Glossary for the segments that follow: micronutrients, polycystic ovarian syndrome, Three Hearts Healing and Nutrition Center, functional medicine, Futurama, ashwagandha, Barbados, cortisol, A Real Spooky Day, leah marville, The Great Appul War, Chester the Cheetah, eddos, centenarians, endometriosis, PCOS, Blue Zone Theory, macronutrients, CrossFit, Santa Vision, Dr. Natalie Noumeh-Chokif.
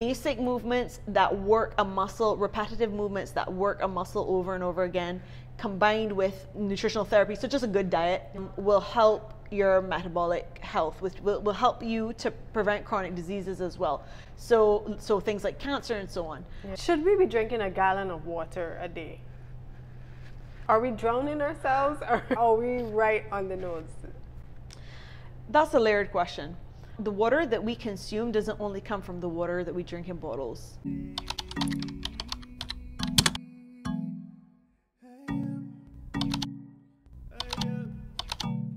Basic movements that work a muscle, repetitive movements that work a muscle over and over again, combined with nutritional therapy, so just a good diet, will help your metabolic health, which will help you to prevent chronic diseases as well. So things like cancer and so on. Should we be drinking a gallon of water a day? Are we drowning ourselves, or are we right on the nose? That's a layered question. The water that we consume doesn't only come from the water that we drink in bottles.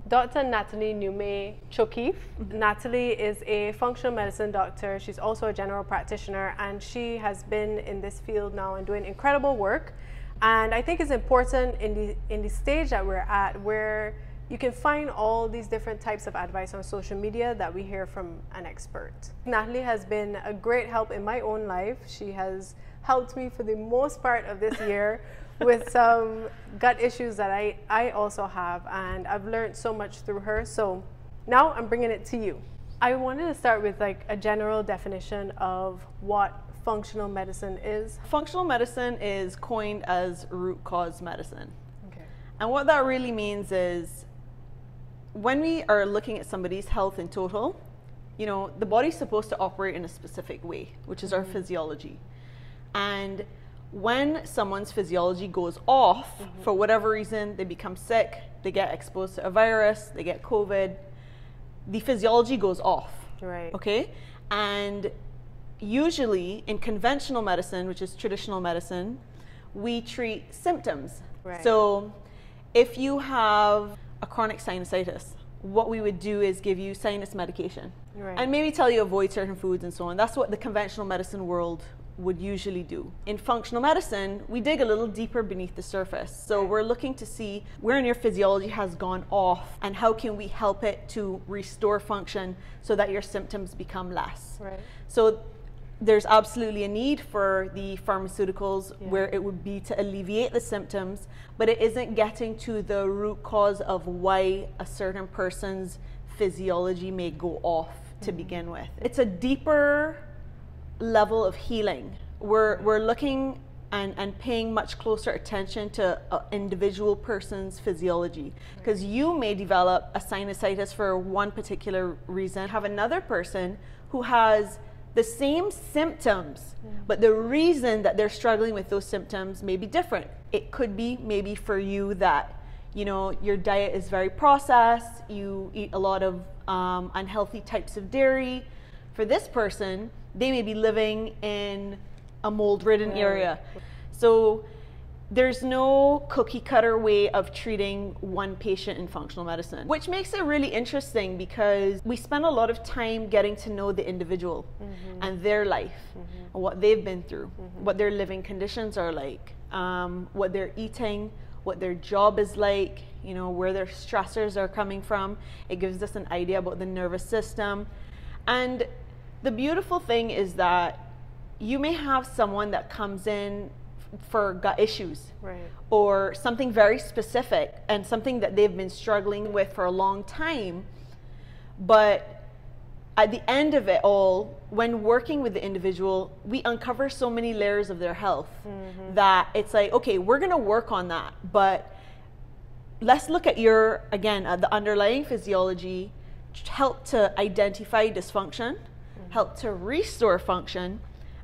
Dr. Natalie Noumeh-Chokif. Natalie is a functional medicine doctor. She's also a general practitioner, and she has been in this field now and doing incredible work. And I think it's important in the stage that we're at, where you can find all these different types of advice on social media that we hear from an expert. Natalie has been a great help in my own life. She has helped me for the most part of this year with some gut issues that I also have, and I've learned so much through her. So now I'm bringing it to you. I wanted to start with like a general definition of what functional medicine is. Functional medicine is coined as root cause medicine. Okay. And what that really means is, when we are looking at somebody's health in total, you know, the body's supposed to operate in a specific way, which is our physiology. And when someone's physiology goes off, for whatever reason, they become sick, they get exposed to a virus, they get COVID, the physiology goes off. Right. Okay? And usually in conventional medicine, which is traditional medicine, we treat symptoms. Right. So if you have a chronic sinusitis, what we would do is give you sinus medication, right, and maybe tell you avoid certain foods and so on. That's what the conventional medicine world would usually do. In functional medicine, we dig a little deeper beneath the surface. So right, we're looking to see where in your physiology has gone off, and how can we help it to restore function so that your symptoms become less. Right. So there's absolutely a need for the pharmaceuticals, where it would be to alleviate the symptoms, but it isn't getting to the root cause of why a certain person's physiology may go off to begin with. It's a deeper level of healing. We're looking and paying much closer attention to an individual person's physiology, because you may develop a sinusitis for one particular reason, have another person who has the same symptoms, but the reason that they're struggling with those symptoms may be different. It could be maybe for you that, you know, your diet is very processed, you eat a lot of unhealthy types of dairy. For this person, they may be living in a mold-ridden area. So there's no cookie-cutter way of treating one patient in functional medicine, which makes it really interesting, because we spend a lot of time getting to know the individual and their life, and what they've been through, what their living conditions are like, what they're eating, what their job is like, you know, where their stressors are coming from. It gives us an idea about the nervous system. And the beautiful thing is that you may have someone that comes in for gut issues, right, or something very specific and something that they've been struggling with for a long time. But at the end of it all, when working with the individual, we uncover so many layers of their health that it's like, okay, we're going to work on that, but let's look at your, again, the underlying physiology, help to identify dysfunction, help to restore function.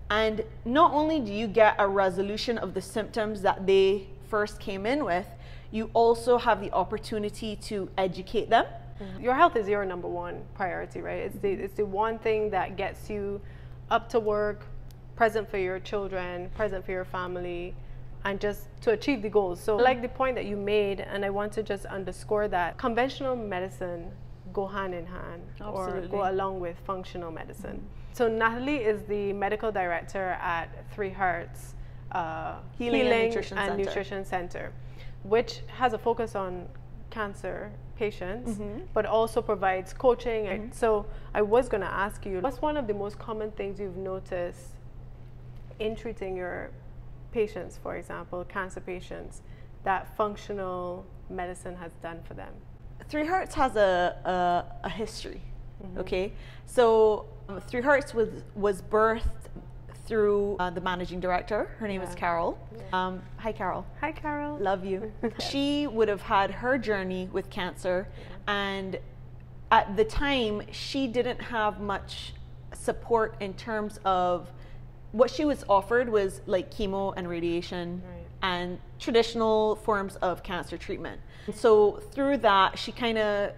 And not only do you get a resolution of the symptoms that they first came in with, you also have the opportunity to educate them. Your health is your number one priority, right? It's the one thing that gets you up to work, present for your children, present for your family, and just to achieve the goals. So like the point that you made, and I want to just underscore that, conventional medicine go hand in hand, or go along with functional medicine. So Natalie is the medical director at Three Hearts Healing and Nutrition Center, which has a focus on cancer patients, but also provides coaching. And so I was going to ask you, what's one of the most common things you've noticed in treating your patients, for example, cancer patients, that functional medicine has done for them? Three Hearts has a history, okay? So Three Hearts was birthed through the managing director. Her name is Carol. Hi, Carol. Hi, Carol. Love you. She would have had her journey with cancer, and at the time she didn't have much support in terms of what she was offered was like chemo and radiation and traditional forms of cancer treatment. So through that, she kind of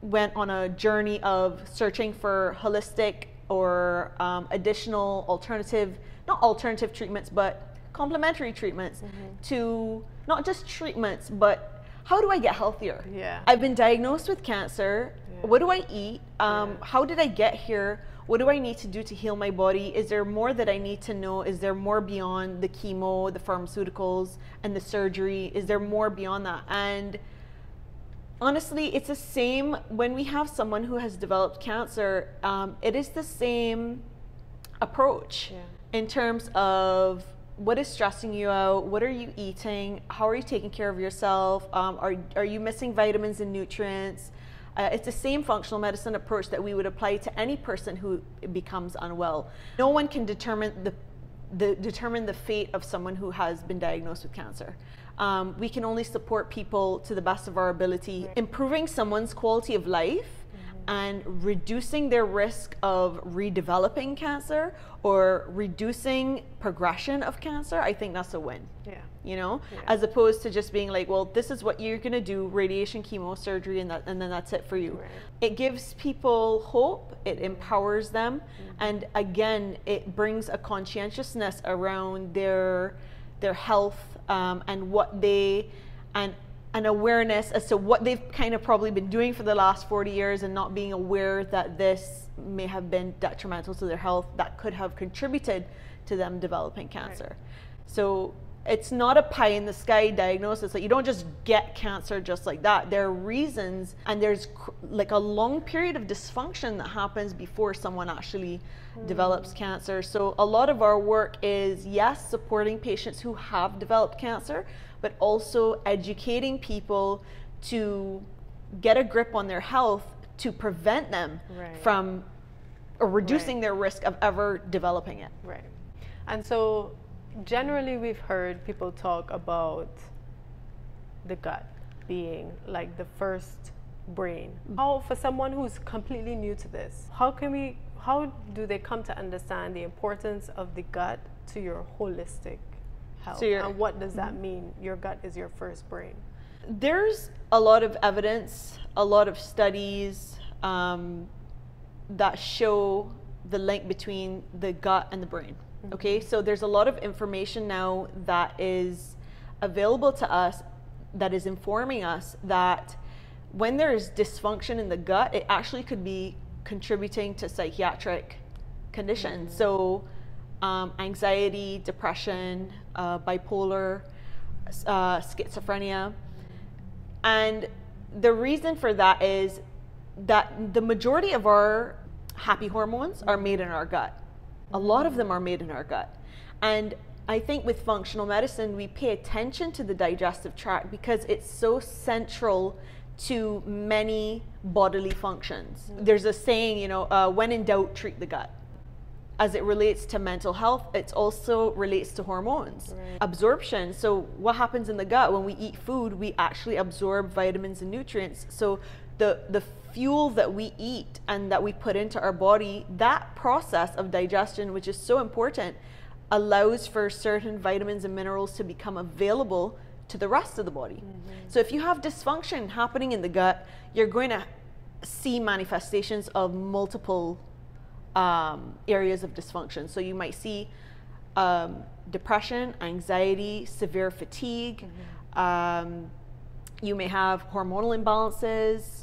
went on a journey of searching for holistic or additional alternative, not alternative treatments, but complementary treatments to not just treatments, but how do I get healthier? Yeah. I've been diagnosed with cancer. Yeah. What do I eat? How did I get here? What do I need to do to heal my body? Is there more that I need to know? Is there more beyond the chemo, the pharmaceuticals, and the surgery? Is there more beyond that? And honestly, it's the same when we have someone who has developed cancer. It is the same approach in terms of what is stressing you out? What are you eating? How are you taking care of yourself? Are you missing vitamins and nutrients? It's the same functional medicine approach that we would apply to any person who becomes unwell. No one can determine the fate of someone who has been diagnosed with cancer. We can only support people to the best of our ability, improving someone's quality of life and reducing their risk of redeveloping cancer or reducing progression of cancer. I think that's a win. Yeah. You know, as opposed to just being like, well, this is what you're gonna do: radiation, chemo, surgery, and then that's it for you. Right. It gives people hope, it empowers them, and again, it brings a conscientiousness around their health and what they, and an awareness as to what they've kind of probably been doing for the last 40 years and not being aware that this may have been detrimental to their health that could have contributed to them developing cancer. Right. So it's not a pie in the sky diagnosis. Like, you don't just get cancer just like that. There are reasons, and there's like a long period of dysfunction that happens before someone actually develops cancer. So a lot of our work is, yes, supporting patients who have developed cancer, but also educating people to get a grip on their health to prevent them from, or reducing their risk of ever developing it. Right. And so generally we've heard people talk about the gut being like the first brain. How, for someone who's completely new to this, how do they come to understand the importance of the gut to your holistic health? So, and what does that mean? Your gut is your first brain. There's a lot of evidence, a lot of studies that show the link between the gut and the brain. Okay, so there's a lot of information now that is available to us that is informing us that when there is dysfunction in the gut, it actually could be contributing to psychiatric conditions. So anxiety, depression, bipolar, schizophrenia. And the reason for that is that the majority of our happy hormones are made in our gut. A lot of them are made in our gut. And I think with functional medicine, we pay attention to the digestive tract because it's so central to many bodily functions. There's a saying, you know, when in doubt, treat the gut. As it relates to mental health, it also relates to hormones. Absorption, so what happens in the gut? When we eat food, we actually absorb vitamins and nutrients. So the fuel that we eat and that we put into our body, that process of digestion, which is so important, allows for certain vitamins and minerals to become available to the rest of the body. So if you have dysfunction happening in the gut, you're going to see manifestations of multiple areas of dysfunction. So you might see depression, anxiety, severe fatigue. You may have hormonal imbalances.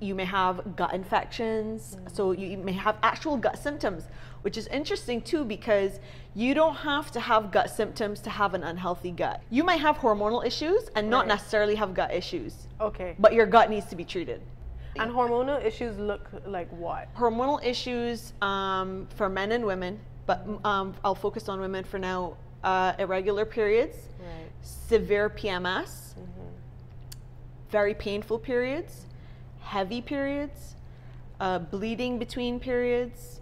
You may have gut infections, so you may have actual gut symptoms, which is interesting too, because you don't have to have gut symptoms to have an unhealthy gut. You might have hormonal issues and not necessarily have gut issues. Okay. But your gut needs to be treated. And hormonal issues look like what? Hormonal issues for men and women, but I'll focus on women for now. Irregular periods, severe PMS, very painful periods, heavy periods, bleeding between periods,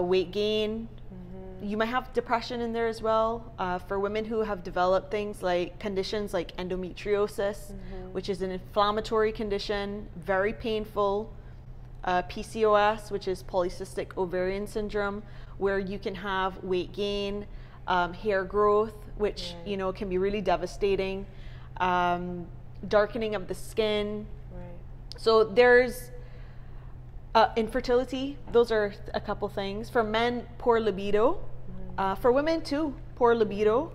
weight gain. Mm-hmm. You might have depression in there as well. For women who have developed things like conditions like endometriosis, mm-hmm. which is an inflammatory condition, very painful. PCOS, which is polycystic ovarian syndrome, where you can have weight gain, hair growth, which right. you know can be really devastating, darkening of the skin. Right. So there's infertility. Those are a couple things. For men, poor libido. Mm-hmm. For women too, poor libido,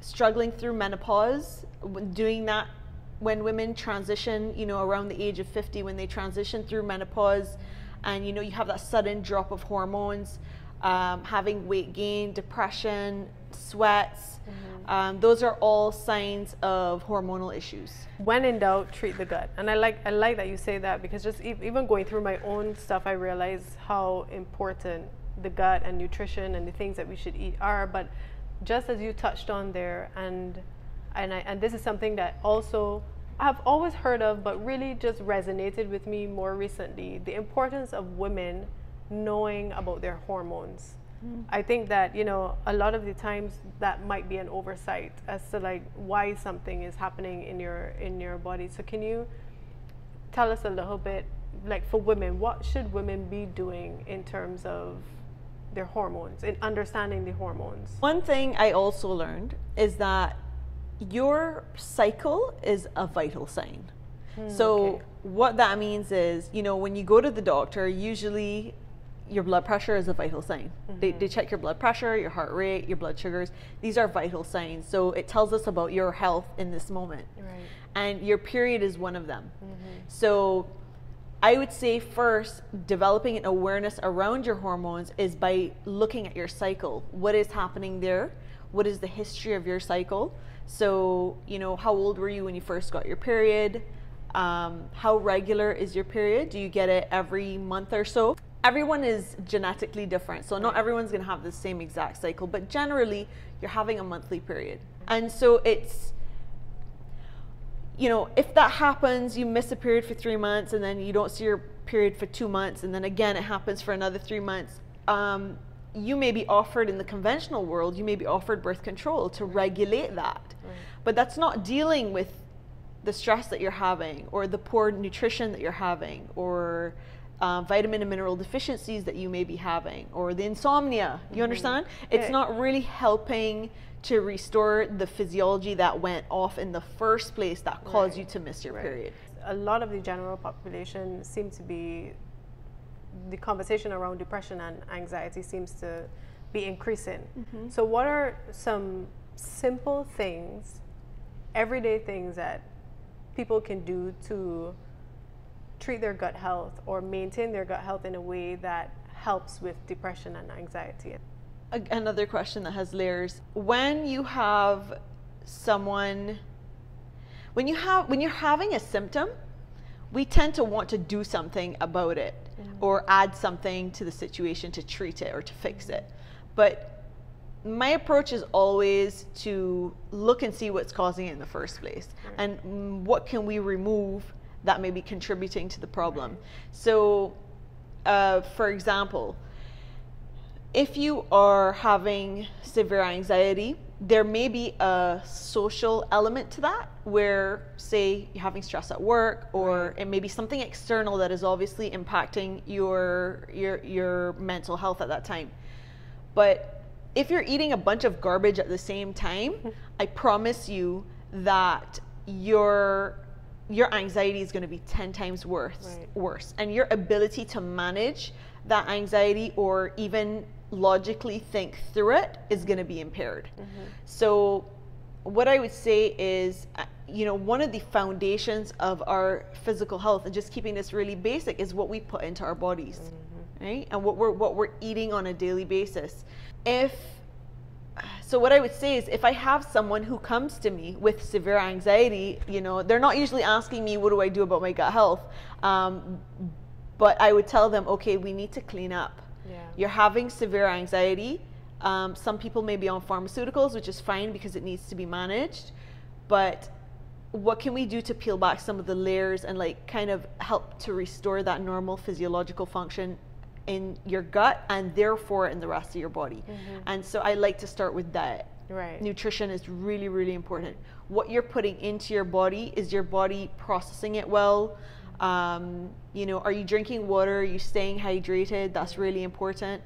struggling through menopause, doing that. When women transition, you know, around the age of 50, when they transition through menopause, and you know, you have that sudden drop of hormones, having weight gain, depression, sweats, mm-hmm. Those are all signs of hormonal issues. When in doubt, treat the gut. And I like that you say that, because just even going through my own stuff, I realize how important the gut and nutrition and the things that we should eat are. But just as you touched on there, and this is something that also I've always heard of, but really just resonated with me more recently, the importance of women knowing about their hormones. Mm. I think that, you know, a lot of the times that might be an oversight as to like why something is happening in your body. So can you tell us a little bit, like for women, what should women be doing in terms of their hormones and understanding the hormones? One thing I also learned is that your cycle is a vital sign. So okay. what that means is, you know, when you go to the doctor, usually your blood pressure is a vital sign. Mm-hmm. They check your blood pressure, your heart rate, your blood sugars. These are vital signs. So it tells us about your health in this moment. Right. And your period is one of them. Mm-hmm. So I would say first, developing an awareness around your hormones is by looking at your cycle. What is happening there? What is the history of your cycle? So, you know, how old were you when you first got your period? How regular is your period? Do you get it every month or so? Everyone is genetically different, so not everyone's going to have the same exact cycle, but generally you're having a monthly period. And so it's, you know, if that happens, you miss a period for 3 months and then you don't see your period for 2 months and then again it happens for another 3 months. You may be offered, in the conventional world, you may be offered birth control to regulate that. Right. But that's not dealing with the stress that you're having or the poor nutrition that you're having or vitamin and mineral deficiencies that you may be having or the insomnia. You mm-hmm. understand? It's yeah. not really helping to restore the physiology that went off in the first place that caused right. you to miss your right. period. A lot of the general population seem to be the conversation around depression and anxiety seems to be increasing. Mm-hmm. So what are some simple things, everyday things that people can do to treat their gut health or maintain their gut health in a way that helps with depression and anxiety? Another question that has layers. When you have someone, when you're having a symptom, we tend to want to do something about it. Mm-hmm. or add something to the situation to treat it or to fix it. But my approach is always to look and see what's causing it in the first place. Right. And what can we remove that may be contributing to the problem. Right. So for example, if you are having severe anxiety, there may be a social element to that where, say, you're having stress at work or right. it may be something external that is obviously impacting your mental health at that time. But if you're eating a bunch of garbage at the same time, I promise you that your anxiety is going to be 10 times worse. And your ability to manage that anxiety or even logically think through it is going to be impaired. Mm-hmm. So what I would say is, you know, one of the foundations of our physical health and just keeping this really basic is what we put into our bodies, mm-hmm. right? And what we're eating on a daily basis. So what I would say is, if I have someone who comes to me with severe anxiety, you know, they're not usually asking me, what do I do about my gut health? But I would tell them, okay, we need to clean up. Yeah. You're having severe anxiety. Some people may be on pharmaceuticals, which is fine because it needs to be managed. But what can we do to peel back some of the layers and like kind of help to restore that normal physiological function in your gut and therefore in the rest of your body. Mm-hmm. And so I like to start with diet. Right. Nutrition is really, really important. What you're putting into your body, is your body processing it well? You know, are you drinking water? Are you staying hydrated? That's really important.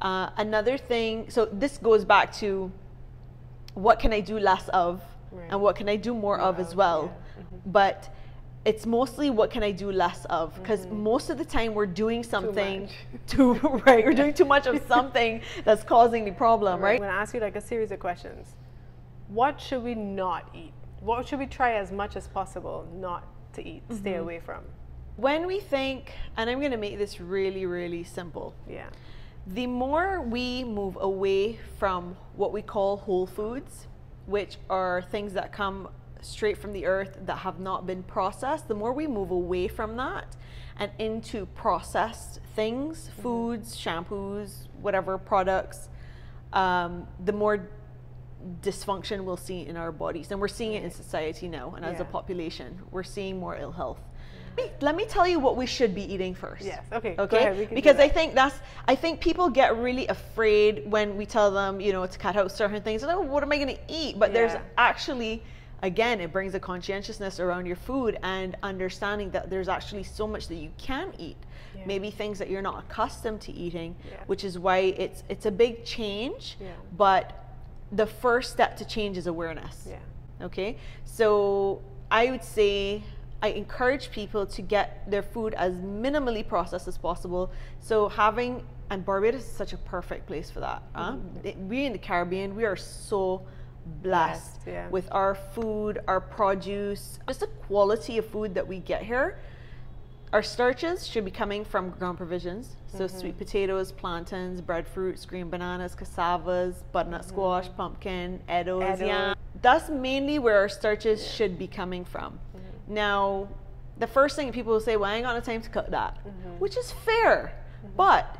Another thing, so this goes back to what can I do less of, right, and what can I do more of as well. Yeah. Mm-hmm. But it's mostly what can I do less of, because mm-hmm. most of the time we're doing something right, we're doing too much of something that's causing the problem, right? I'm gonna ask you like a series of questions. What should we not eat? What should we try as much as possible not to eat, mm-hmm. stay away from? When we think, and I'm gonna make this really, really simple. Yeah. The more we move away from what we call whole foods, which are things that come straight from the earth that have not been processed, the more we move away from that and into processed things, mm-hmm. foods, shampoos, whatever products, the more dysfunction we'll see in our bodies. And we're seeing it in society now, and as a population, we're seeing more ill health. Let me tell you what we should be eating first. Yes, okay. Okay, ahead, because I think people get really afraid when we tell them, you know, to cut out certain things. Oh, what am I gonna eat? But there's actually, again, it brings a conscientiousness around your food and understanding that there's actually so much that you can eat. Yeah. Maybe things that you're not accustomed to eating, which is why it's a big change, but the first step to change is awareness. Yeah. Okay, so I would say I encourage people to get their food as minimally processed as possible. So having, and Barbados is such a perfect place for that. Huh? Mm-hmm. We in the Caribbean, we are so blessed with our food, our produce, just the quality of food that we get here. Our starches should be coming from ground provisions, so sweet potatoes, plantains, breadfruits, green bananas, cassavas, butternut squash, pumpkin, eddos, yam. That's mainly where our starches should be coming from. Mm-hmm. Now, the first thing people will say, well, I ain't got no time to cook that, which is fair, but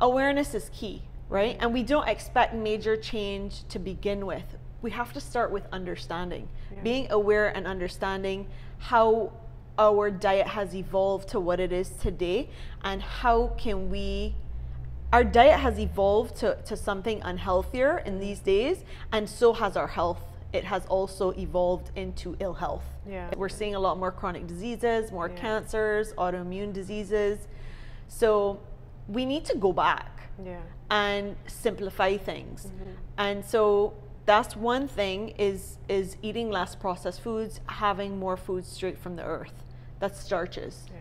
awareness is key, right? And we don't expect major change to begin with. We have to start with understanding, being aware and understanding how our diet has evolved to what it is today, and how can we, our diet has evolved to something unhealthier in these days, and so has our health. It has also evolved into ill health. Yeah. We're seeing a lot more chronic diseases, more cancers, autoimmune diseases. So we need to go back and simplify things. And so that's one thing, is eating less processed foods, having more food straight from the earth. That's starches. Yeah.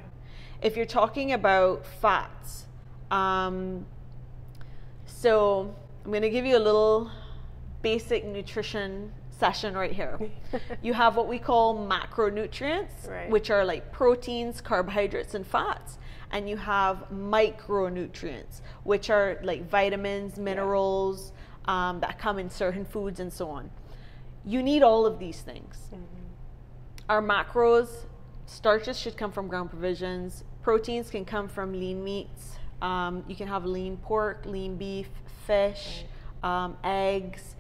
If you're talking about fats, so I'm going to give you a little basic nutrition session right here. You have what we call macronutrients, which are like proteins, carbohydrates, and fats. And you have micronutrients, which are like vitamins, minerals, that come in certain foods and so on. You need all of these things. Our macros, starches should come from ground provisions. Proteins can come from lean meats. You can have lean pork, lean beef, fish, eggs.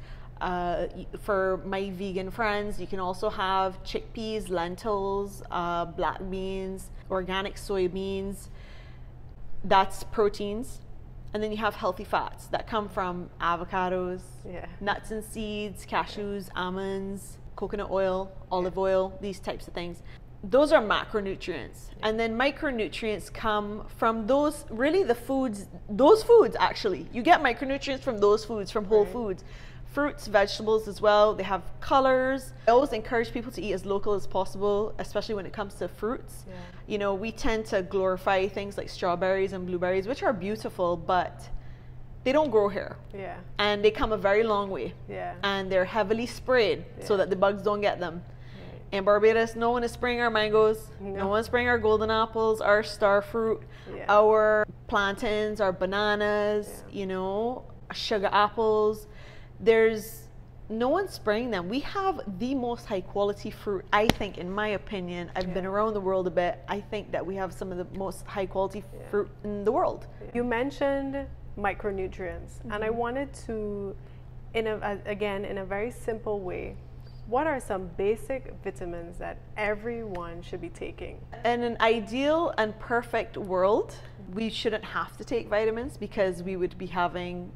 For my vegan friends, you can also have chickpeas, lentils, black beans, organic soybeans. That's proteins. And then you have healthy fats that come from avocados, nuts and seeds, cashews, almonds, coconut oil, olive oil, these types of things. Those are macronutrients. And then micronutrients come from those, really the foods, those foods actually. You get micronutrients from those foods, from whole foods. Fruits, vegetables as well, they have colors. I always encourage people to eat as local as possible, especially when it comes to fruits. You know, we tend to glorify things like strawberries and blueberries, which are beautiful, but they don't grow here. And they come a very long way. And they're heavily sprayed so that the bugs don't get them. In Barbados, no one is spraying our mangoes, no one's spraying our golden apples, our star fruit, our plantains, our bananas, you know, sugar apples. There's no one spraying them. We have the most high quality fruit, I think, in my opinion. I've been around the world a bit. I think that we have some of the most high quality fruit in the world. You mentioned micronutrients, and I wanted to, in a, again, in a very simple way, what are some basic vitamins that everyone should be taking? In an ideal and perfect world, we shouldn't have to take vitamins because we would be having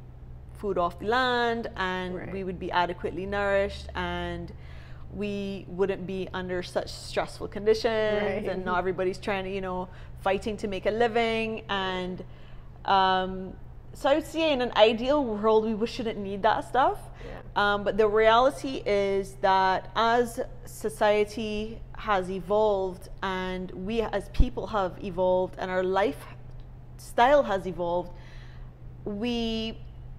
food off the land and we would be adequately nourished and we wouldn't be under such stressful conditions and not everybody's trying to, you know, fighting to make a living. And so I would say in an ideal world, we shouldn't need that stuff. Yeah. But the reality is that as society has evolved and we as people have evolved and our lifestyle has evolved, we,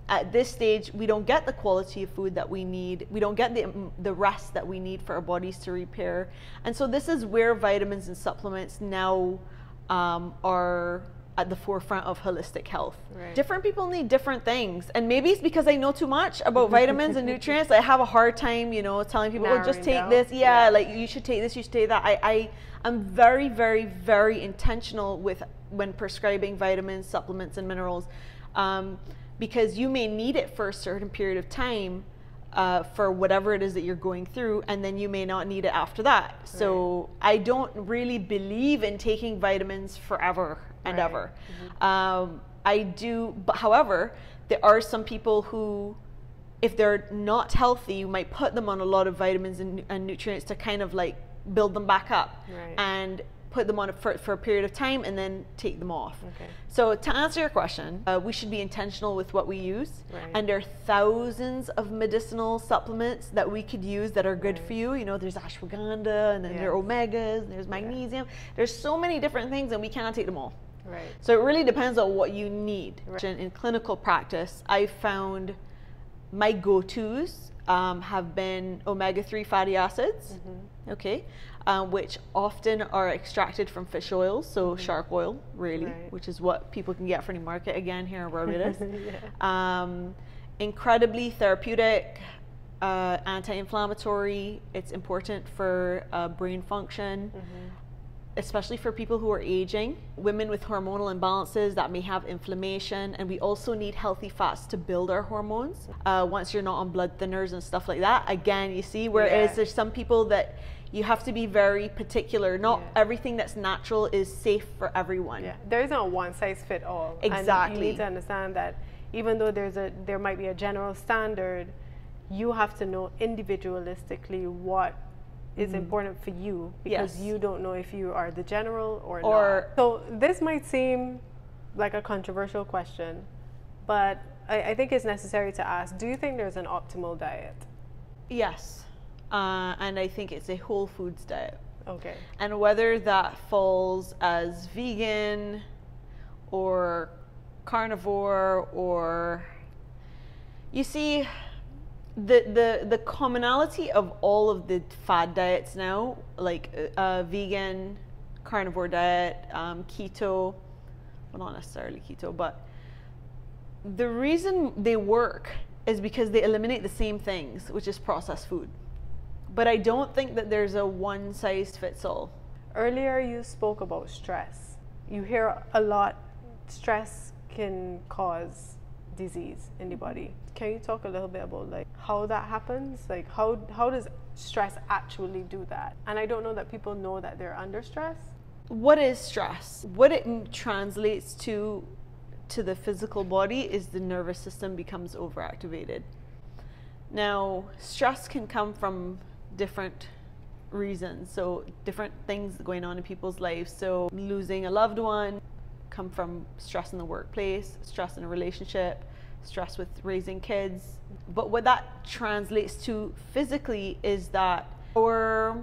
at this stage, we don't get the quality of food that we need. We don't get the rest that we need for our bodies to repair. And so this is where vitamins and supplements now are at the forefront of holistic health. Right. Different people need different things. And maybe it's because I know too much about vitamins and nutrients. I have a hard time, you know, telling people, oh, just take this. Yeah, like you should take this, you should take that. I'm very, very, very intentional with when prescribing vitamins, supplements, and minerals, because you may need it for a certain period of time for whatever it is that you're going through, and then you may not need it after that. Right. So I don't really believe in taking vitamins forever and ever. Mm-hmm. I do, but however, there are some people who, if they're not healthy, you might put them on a lot of vitamins and nutrients to kind of like build them back up and put them on for a period of time and then take them off. Okay. So to answer your question, we should be intentional with what we use. Right. And there are thousands of medicinal supplements that we could use that are good for you. You know, there's ashwagandha and then there are omegas, and there's magnesium. There's so many different things and we cannot take them all. Right. So it really depends on what you need. Right. In clinical practice, I found my go-tos have been omega-3 fatty acids, which often are extracted from fish oil, so shark oil, really, which is what people can get from the market again here in Barbados. Incredibly therapeutic, anti-inflammatory. It's important for brain function. Especially for people who are aging, women with hormonal imbalances that may have inflammation, and we also need healthy fats to build our hormones. Once you're not on blood thinners and stuff like that, again, you see, whereas there's some people that you have to be very particular. Not everything that's natural is safe for everyone. Yeah. There is no one size fit all. Exactly. And you need to understand that even though there might be a general standard, you have to know individualistically what is important for you, because you don't know if you are the general or not. So this might seem like a controversial question, but I think it's necessary to ask, do you think there's an optimal diet? Yes, and I think it's a whole foods diet. Okay. And whether that falls as vegan or carnivore or, you see, the commonality of all of the fad diets now, like vegan, carnivore diet, keto, well, not necessarily keto, but the reason they work is because they eliminate the same things, which is processed food. But I don't think that there's a one size fits all. Earlier you spoke about stress. You hear a lot, stress can cause disease in the body. Can you talk a little bit about like how that happens? Like how does stress actually do that? And I don't know that people know that they're under stress. What is stress? What it translates to the physical body is the nervous system becomes overactivated. Now, stress can come from different reasons. So different things going on in people's lives. So losing a loved one, come from stress in the workplace, stress in a relationship, stress with raising kids. But what that translates to physically is that our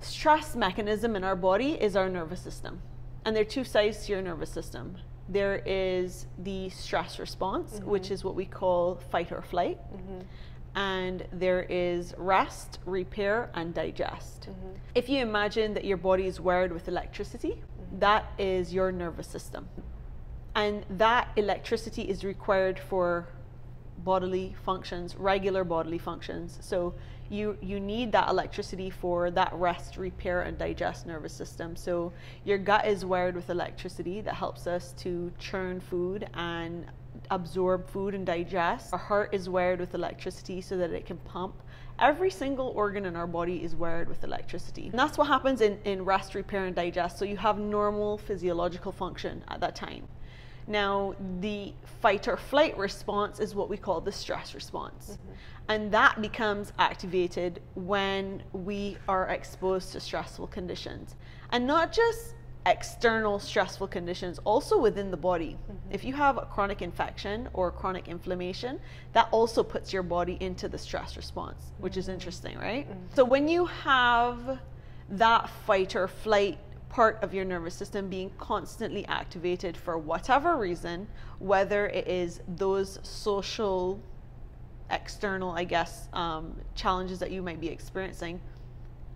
stress mechanism in our body is our nervous system. And there are two sides to your nervous system. There is the stress response, which is what we call fight or flight. And there is rest, repair, and digest. If you imagine that your body is wired with electricity, that is your nervous system. And that electricity is required for bodily functions, regular bodily functions. So you need that electricity for that rest, repair, and digest nervous system. So your gut is wired with electricity that helps us to churn food and absorb food and digest. Our heart is wired with electricity so that it can pump. Every single organ in our body is wired with electricity. And that's what happens in rest, repair, and digest. So you have normal physiological function at that time. Now, the fight or flight response is what we call the stress response. Mm-hmm. And that becomes activated when we are exposed to stressful conditions. And not just external stressful conditions, also within the body. Mm-hmm. If you have a chronic infection or chronic inflammation, that also puts your body into the stress response, mm-hmm. which is interesting, right? Mm-hmm. So when you have that fight or flight part of your nervous system being constantly activated for whatever reason, whether it is those social, external, I guess, challenges that you might be experiencing,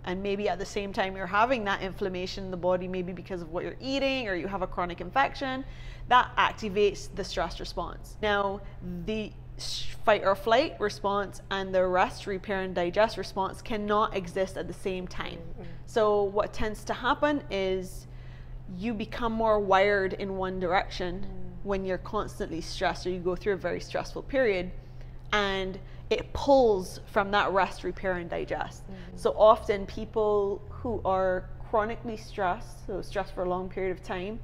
and maybe at the same time you're having that inflammation in the body, maybe because of what you're eating or you have a chronic infection, that activates the stress response. Now, the fight or flight response and the rest, repair, and digest response cannot exist at the same time. Mm-hmm. So what tends to happen is you become more wired in one direction when you're constantly stressed, or you go through a very stressful period, and it pulls from that rest, repair, and digest. Mm-hmm. So often people who are chronically stressed, so stressed for a long period of time,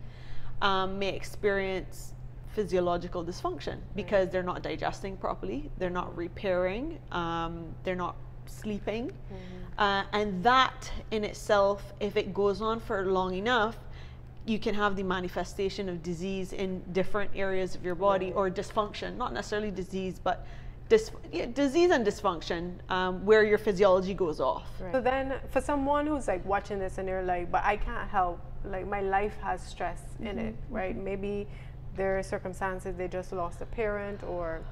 may experience physiological dysfunction because they're not digesting properly, they're not repairing, they're not sleeping. Mm-hmm. And that in itself, if it goes on for long enough, you can have the manifestation of disease in different areas of your body, or dysfunction, not necessarily disease, but disease and dysfunction, where your physiology goes off. Right. So then for someone who's like watching this and they're like, but I can't help, like my life has stress in it, right? Maybe their circumstances, they just lost a parent or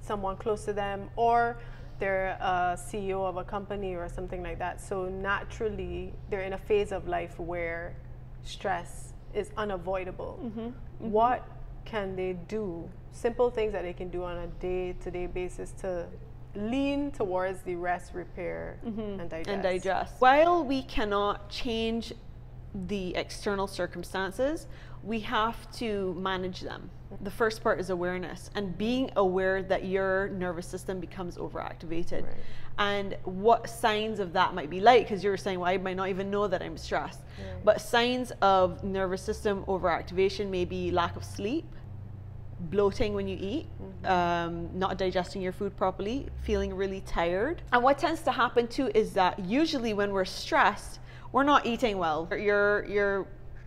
someone close to them, or they're a CEO of a company or something like that. So naturally, they're in a phase of life where stress is unavoidable. Mm-hmm. Mm-hmm. What can they do? Simple things that they can do on a day-to-day basis to lean towards the rest, repair, and digest. And digest. While we cannot change the external circumstances, we have to manage them. The first part is awareness, and being aware that your nervous system becomes overactivated, and what signs of that might be like, because you were saying, well, I might not even know that I'm stressed, but signs of nervous system overactivation may be lack of sleep, bloating when you eat, not digesting your food properly, feeling really tired. And what tends to happen too is that usually when we're stressed, we're not eating well. You're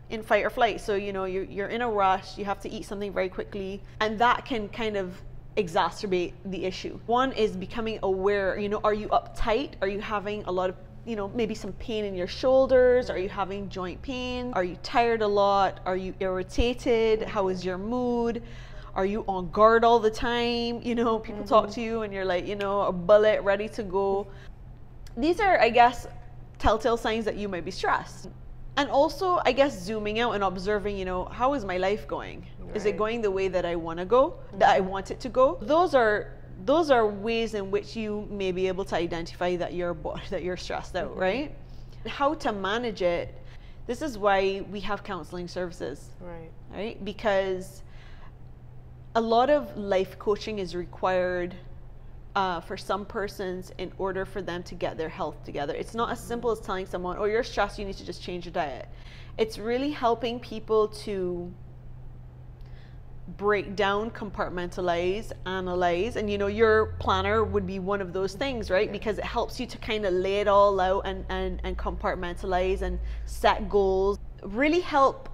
in fight or flight, so you know you're in a rush, you have to eat something very quickly, and that can kind of exacerbate the issue. One is becoming aware, you know, are you uptight? Are you having a lot of, you know, maybe some pain in your shoulders? Are you having joint pain? Are you tired a lot? Are you irritated? How is your mood? Are you on guard all the time? You know, people talk to you and you're like, you know, a bullet ready to go. These are, I guess, telltale signs that you might be stressed. And also, I guess, zooming out and observing, you know, how is my life going? Is it going the way that I want to go, that I want it to go? Those are ways in which you may be able to identify that you're stressed out, right? How to manage it. This is why we have counseling services, right? Because a lot of life coaching is required for some persons in order for them to get their health together. It's not as simple as telling someone, oh, you're stressed, you need to just change your diet. It's really helping people to break down, compartmentalize, analyze, and you know, your planner would be one of those things, right? Because it helps you to kind of lay it all out and compartmentalize and set goals. Really help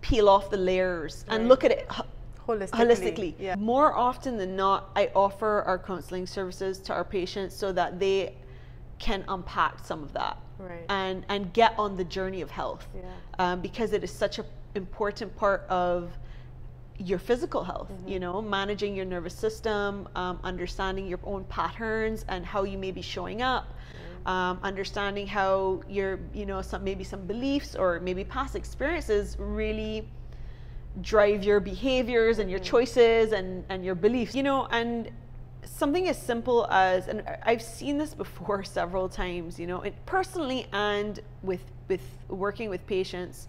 peel off the layers and look at it holistically. Yeah. More often than not, I offer our counseling services to our patients so that they can unpack some of that and get on the journey of health, because it is such an important part of your physical health, you know, managing your nervous system, understanding your own patterns and how you may be showing up, understanding how your, you know, maybe some beliefs or maybe past experiences really drive your behaviors and your choices and your beliefs, you know. And something as simple as, and I've seen this before several times, you know, personally and with working with patients,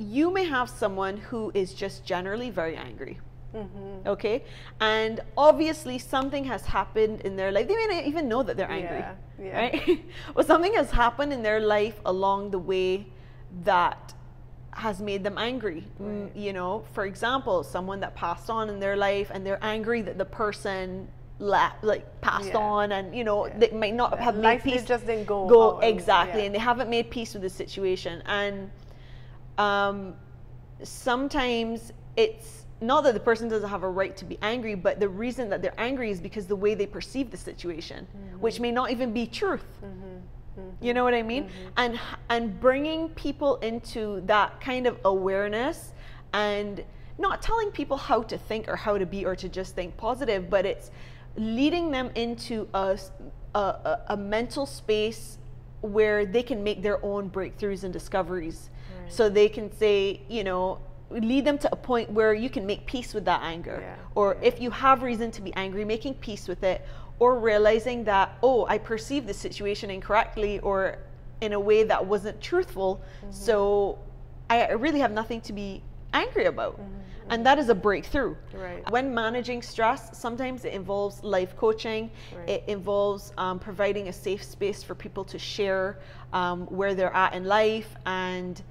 you may have someone who is just generally very angry. Mm-hmm. Okay, and obviously something has happened in their life. They may not even know that they're angry, right? Well, something has happened in their life along the way that has made them angry. Right. You know, for example, someone that passed on in their life, and they're angry that the person passed on, and you know, they might not have made peace. Just didn't go exactly, and they haven't made peace with the situation. And sometimes it's not that the person doesn't have a right to be angry, but the reason that they're angry is because the way they perceive the situation, mm-hmm. which may not even be truth. Mm-hmm. Mm-hmm. You know what I mean? Mm-hmm. And bringing people into that kind of awareness, and not telling people how to think or how to be or to just think positive, but it's leading them into a mental space where they can make their own breakthroughs and discoveries. Right. So they can say, you know, lead them to a point where you can make peace with that anger, or if you have reason to be angry, making peace with it, or realizing that, oh, I perceived the situation incorrectly or in a way that wasn't truthful, mm-hmm. so I really have nothing to be angry about, mm-hmm. and that is a breakthrough. Right. When managing stress, sometimes it involves life coaching. Right. It involves providing a safe space for people to share where they're at in life, and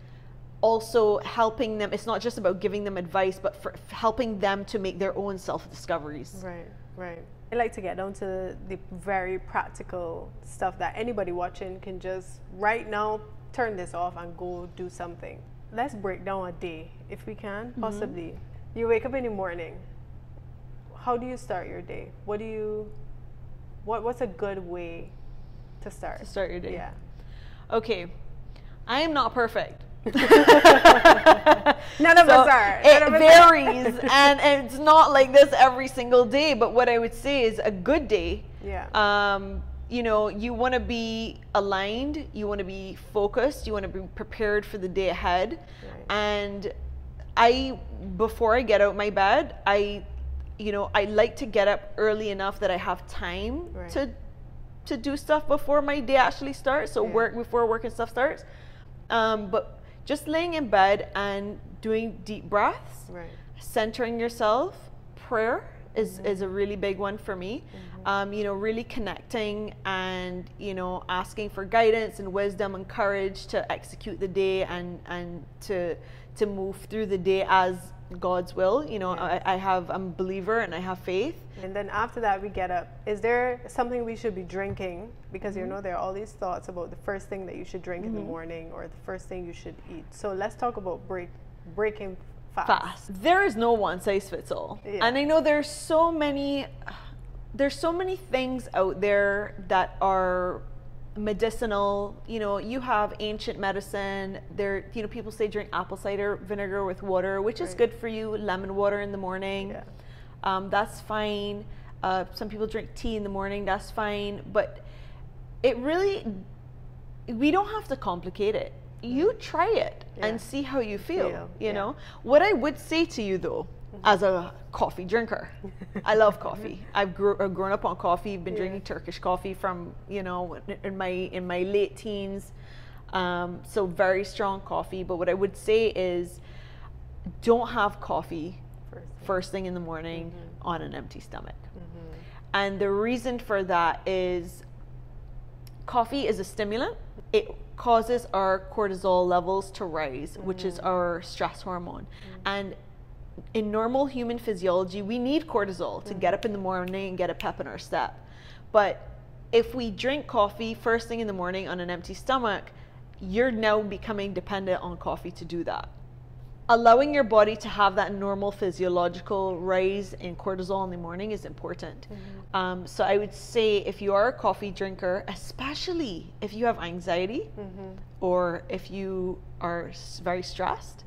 also helping them. It's not just about giving them advice, but for helping them to make their own self-discoveries. Right, right. I like to get down to the very practical stuff that anybody watching can just right now turn this off and go do something. Let's break down a day, if we can, possibly. Mm-hmm. You wake up in the morning. How do you start your day? What's a good way to start? To start your day. Yeah. Okay. I am not perfect. None of us are. It varies, and it's not like this every single day. But what I would say is a good day. Yeah. You know, you want to be aligned. You want to be focused. You want to be prepared for the day ahead. Right. And before I get out my bed, I like to get up early enough that I have time to do stuff before my day actually starts. So work before work and stuff starts. But just laying in bed and doing deep breaths, centering yourself. Prayer is a really big one for me. Mm-hmm. You know, really connecting and, you know, asking for guidance and wisdom and courage to execute the day and to move through the day as God's will. You know, I'm a believer and I have faith. And then after that, we get up. Is there something we should be drinking? Because, you know, there are all these thoughts about the first thing that you should drink in the morning or the first thing you should eat. So let's talk about breaking fast. There is no one size fits all. Yeah. And I know there's so many things out there that are medicinal. You know, you have ancient medicine there. You know, people say drink apple cider vinegar with water, which is good for you. Lemon water in the morning, that's fine. Some people drink tea in the morning, that's fine. But it really, we don't have to complicate it. You try it and see how you feel. You know what I would say to you though, as a coffee drinker, I love coffee. I've grown up on coffee. Been drinking Turkish coffee from, you know, in my late teens. So very strong coffee. But what I would say is, don't have coffee first thing in the morning on an empty stomach. And the reason for that is, coffee is a stimulant. It causes our cortisol levels to rise, which is our stress hormone, and in normal human physiology, we need cortisol to get up in the morning and get a pep in our step. But if we drink coffee first thing in the morning on an empty stomach, you're now becoming dependent on coffee to do that. Allowing your body to have that normal physiological rise in cortisol in the morning is important. So I would say if you are a coffee drinker, especially if you have anxiety or if you are very stressed,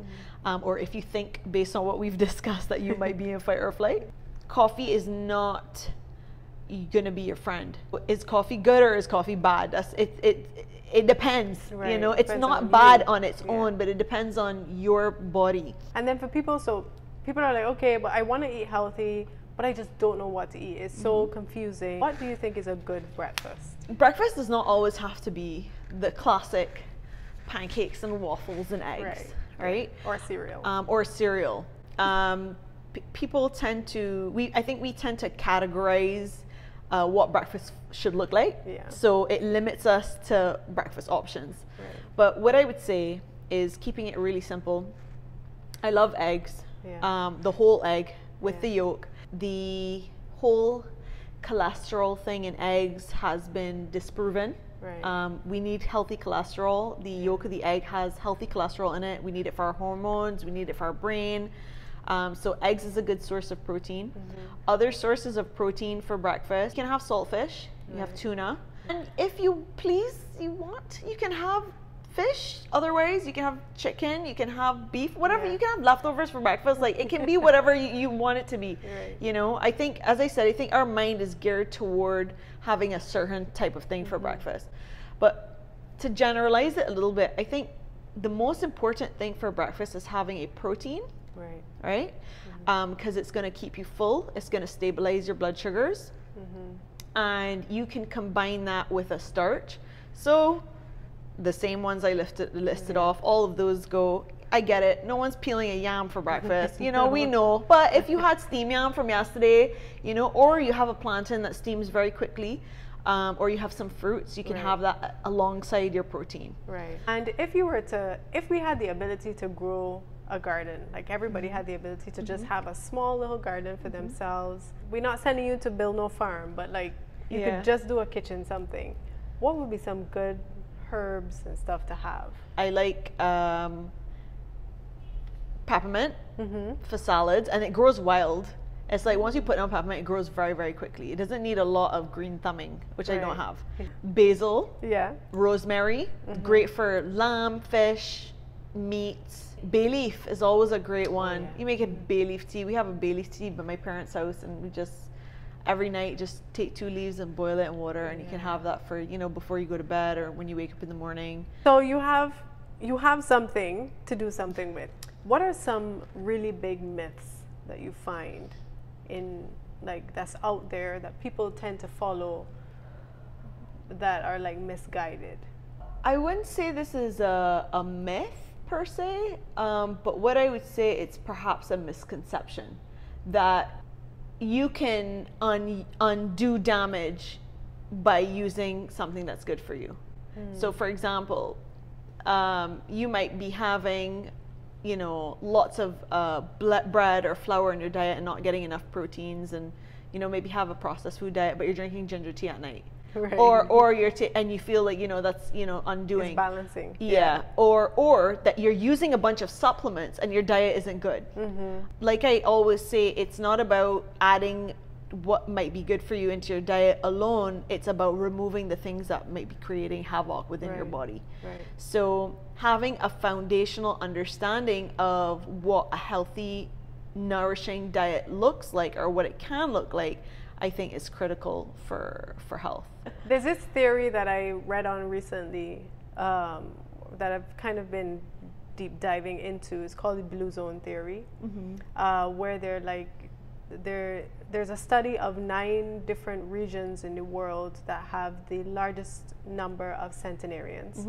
or if you think based on what we've discussed that you might be in fight or flight, coffee is not going to be your friend. Is coffee good or is coffee bad? It depends, you know. It's not bad on its own, but it depends on your body. And then for people, so people are like, okay, but I want to eat healthy, but I just don't know what to eat. It's so confusing. What do you think is a good breakfast? Breakfast does not always have to be the classic pancakes and waffles and eggs. right? Or cereal. Or cereal. People tend to, I think we tend to categorize what breakfast should look like. Yeah. So it limits us to breakfast options. Right. But what I would say is keeping it really simple. I love eggs, yeah. The whole egg with the yolk. The whole cholesterol thing in eggs has been disproven. Right. We need healthy cholesterol. The yolk of the egg has healthy cholesterol in it. We need it for our hormones. We need it for our brain. So eggs is a good source of protein. Mm-hmm. Other sources of protein for breakfast, you can have saltfish, you have tuna. And if you please, you can have fish. Otherwise, you can have chicken, you can have beef, whatever. You can have leftovers for breakfast. Like, it can be whatever you want it to be. Right. You know, I think, as I said, I think our mind is geared toward having a certain type of thing for breakfast. But to generalize it a little bit, I think the most important thing for breakfast is having a protein. Right. Right? Because it's going to keep you full. It's going to stabilize your blood sugars. And you can combine that with a starch. So the same ones I listed off, all of those go. I get it. No one's peeling a yam for breakfast. You know, we know. But if you had steam yam from yesterday, you know, or you have a plantain that steams very quickly, or you have some fruits, you can have that alongside your protein. Right. And if we had the ability to grow a garden, like everybody had the ability to just have a small little garden for themselves. We're not sending you to build no farm, but like you could just do a kitchen something. What would be some good herbs and stuff to have? I like peppermint for salads, and it grows wild. It's like once you put on peppermint, it grows very, very quickly. It doesn't need a lot of green thumbing, which I don't have. Basil, rosemary, great for lamb, fish, meats. Bay leaf is always a great one. You make a bay leaf tea. We have a bay leaf tea by my parents' house, and we just every night just take 2 leaves and boil it in water, and you can have that for, you know, before you go to bed or when you wake up in the morning. So you have something to do something with. What are some really big myths that you find in, like, that's out there that people tend to follow that are like misguided? I wouldn't say this is a myth per se, but what I would say, it's perhaps a misconception that you can undo damage by using something that's good for you. So for example, you might be having, you know, lots of bread or flour in your diet and not getting enough proteins, and, you know, maybe have a processed food diet, but you're drinking ginger tea at night. Right. Or you're and you feel like, you know, that's, you know, undoing. It's balancing. Yeah. Or that you're using a bunch of supplements and your diet isn't good. Like I always say, it's not about adding what might be good for you into your diet alone. It's about removing the things that might be creating havoc within your body. Right. So having a foundational understanding of what a healthy, nourishing diet looks like, or what it can look like, I think is critical for health. There's this theory that I read on recently that I've kind of been deep diving into. It's called the Blue Zone Theory, where there's a study of 9 different regions in the world that have the largest number of centenarians.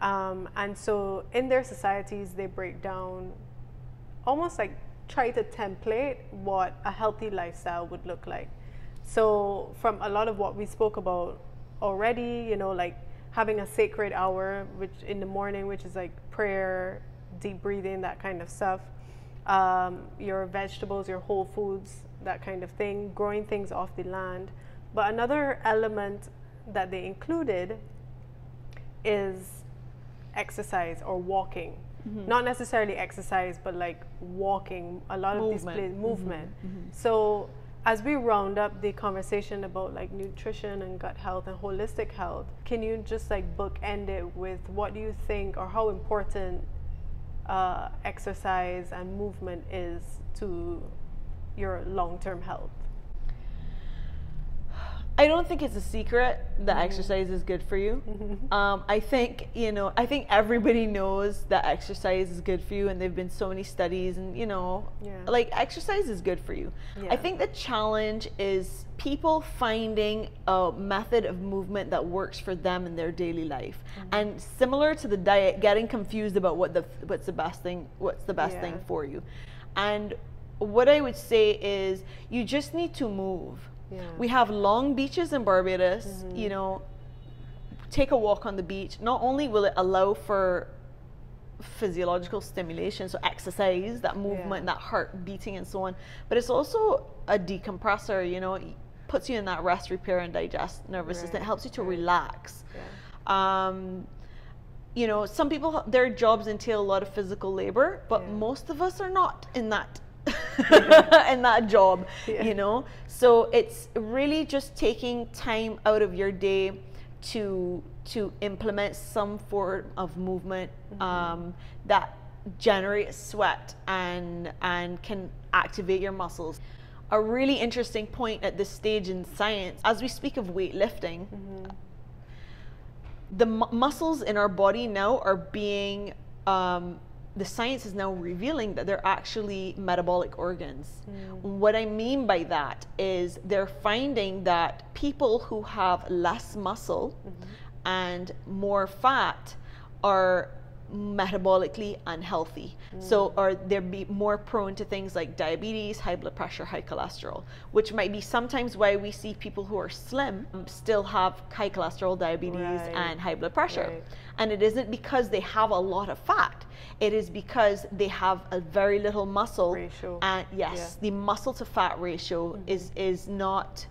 And so in their societies, they break down, almost like try to template what a healthy lifestyle would look like. So from a lot of what we spoke about already, you know, like having a sacred hour, which in the morning, which is like prayer, deep breathing, that kind of stuff, your vegetables, your whole foods, that kind of thing, growing things off the land. But another element that they included is exercise or walking. Not necessarily exercise, but like walking, a lot of these places, movement. So as we round up the conversation about like nutrition and gut health and holistic health, can you just like bookend it with what do you think, or how important exercise and movement is to your long-term health? I don't think it's a secret that exercise is good for you. I think, I think everybody knows that exercise is good for you, and there've been so many studies, and like, exercise is good for you. I think the challenge is people finding a method of movement that works for them in their daily life, and similar to the diet, getting confused about what's the best thing, thing for you. And what I would say is you just need to move. We have long beaches in Barbados, take a walk on the beach. Not only will it allow for physiological stimulation, so exercise, that movement, that heart beating and so on, but it's also a decompressor, it puts you in that rest, repair and digest nervous system. It helps you to relax. Some people, their jobs entail a lot of physical labor, but most of us are not in that in that job, so it's really just taking time out of your day to implement some form of movement that generates sweat and can activate your muscles. A really interesting point at this stage in science, as we speak of weightlifting, the muscles in our body now are being the science is now revealing that they're actually metabolic organs. What I mean by that is they're finding that people who have less muscle and more fat are metabolically unhealthy. So they're more prone to things like diabetes, high blood pressure, high cholesterol, which might be sometimes why we see people who are slim still have high cholesterol, diabetes, and high blood pressure. And it isn't because they have a lot of fat. It is because they have a very little muscle. And the muscle to fat ratio is not,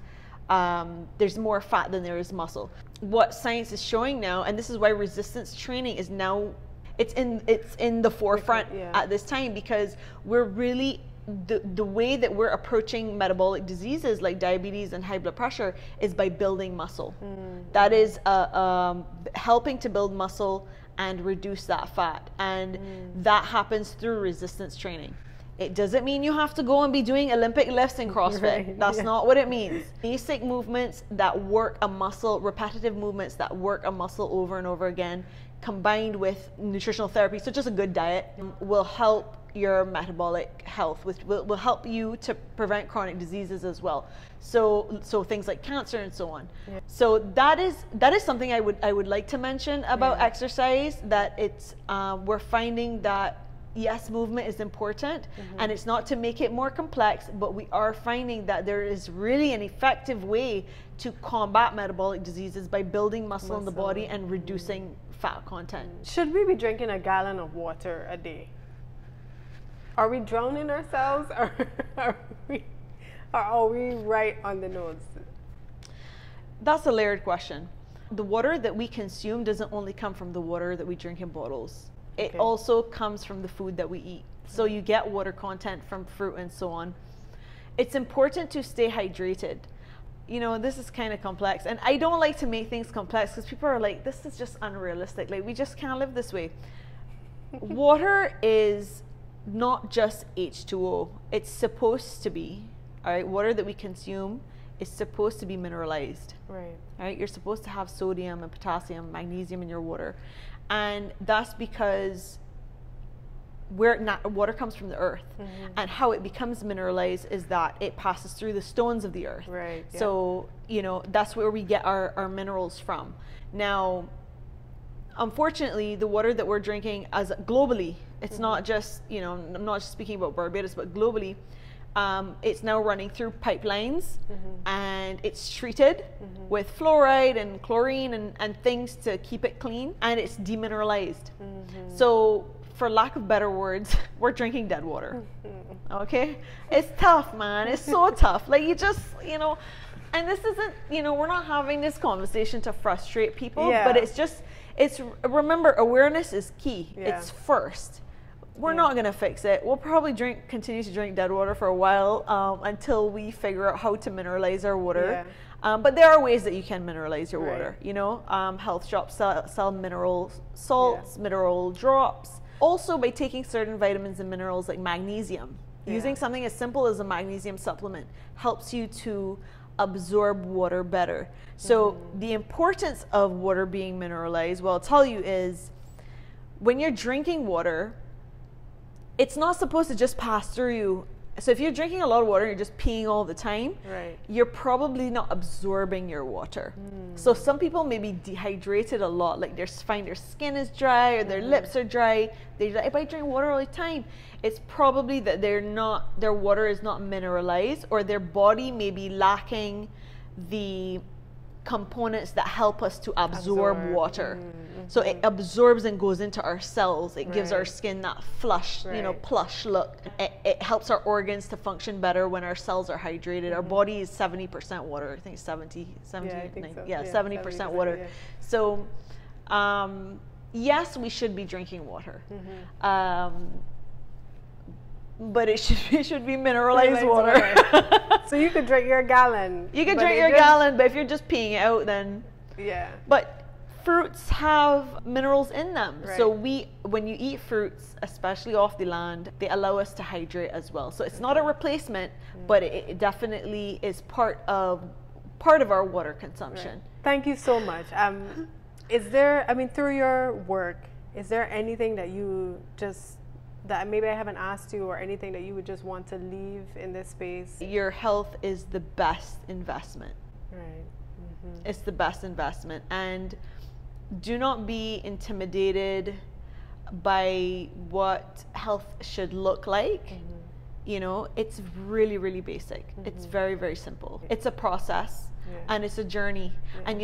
there's more fat than there is muscle. What science is showing now, and this is why resistance training is now, it's in the forefront at this time, because we're really, the way that we're approaching metabolic diseases like diabetes and high blood pressure is by building muscle. That is helping to build muscle and reduce that fat, and that happens through resistance training. It doesn't mean you have to go and be doing Olympic lifts in CrossFit. That's not what it means. Basic movements that work a muscle, repetitive movements that work a muscle over and over again, combined with nutritional therapy, so just a good diet, will help your metabolic health, which will help you to prevent chronic diseases as well. So things like cancer and so on. So that is something I would like to mention about exercise, that it's we're finding that yes, movement is important, and it's not to make it more complex, but we are finding that there is really an effective way to combat metabolic diseases by building muscle in the body and reducing fat content. Should we be drinking a gallon of water a day? Are we drowning ourselves, or are we right on the nose? That's a layered question. The water that we consume doesn't only come from the water that we drink in bottles. It also comes from the food that we eat. So you get water content from fruit and so on. It's important to stay hydrated. This is kind of complex, and I don't like to make things complex because people are like, this is just unrealistic. Like, we just can't live this way. Water is not just H2O. It's supposed to be, all right, water that we consume is supposed to be mineralized. All right, you're supposed to have sodium and potassium, magnesium in your water. And that's because water comes from the earth, and how it becomes mineralized is that it passes through the stones of the earth. So, that's where we get our minerals from. Now, unfortunately, the water that we're drinking as globally, it's not just, I'm not just speaking about Barbados, but globally, it's now running through pipelines, and it's treated with fluoride and chlorine and things to keep it clean, and it's demineralized. So for lack of better words, we're drinking dead water. Okay? It's tough, man. It's so tough. Like, you just, and this isn't, we're not having this conversation to frustrate people, but it's just, remember, awareness is key. It's first. We're not going to fix it. We'll probably continue to drink dead water for a while, until we figure out how to mineralize our water. But there are ways that you can mineralize your water. Health shops sell mineral salts, mineral drops. Also, by taking certain vitamins and minerals like magnesium, using something as simple as a magnesium supplement helps you to absorb water better. So the importance of water being mineralized, what I'll tell you is, when you're drinking water, it's not supposed to just pass through you. So if you're drinking a lot of water and you're just peeing all the time, right, you're probably not absorbing your water. So some people may be dehydrated a lot, like they find their skin is dry or their lips are dry. They're like, if I drink water all the time, it's probably that they're not, their water is not mineralized, or their body may be lacking the components that help us to absorb water. So it absorbs and goes into our cells. It gives our skin that flush, you know, plush look. It helps our organs to function better when our cells are hydrated. Our body is 70% water. I think 70% water. Yeah. So yes, we should be drinking water. But it should be mineralized water. So you could drink your gallon. You could drink your gallon, but if you're just peeing it out, then But fruits have minerals in them. So when you eat fruits, especially off the land, they allow us to hydrate as well. So it's not a replacement, but it definitely is part of our water consumption. Thank you so much. Is there, I mean, through your work, is there anything that you just, that maybe I haven't asked you, or anything that you would just want to leave in this space? Your health is the best investment. It's the best investment. And do not be intimidated by what health should look like. You know, it's really, really basic. It's very, very simple. It's a process and it's a journey, and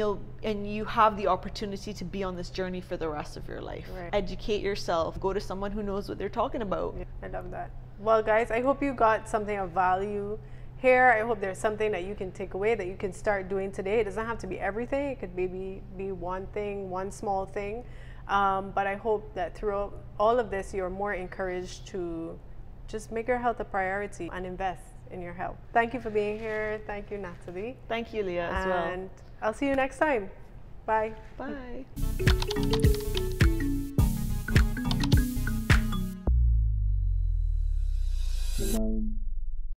you have the opportunity to be on this journey for the rest of your life. Educate yourself, go to someone who knows what they're talking about. I love that. Well, guys, I hope you got something of value here. I hope there's something that you can take away, that you can start doing today. It doesn't have to be everything. It could maybe be one thing, one small thing. But I hope that through all of this, you're more encouraged to just make your health a priority and invest in your health. Thank you for being here. Thank you, Natalie. Thank you, Leah, as well. And I'll see you next time. Bye. Bye.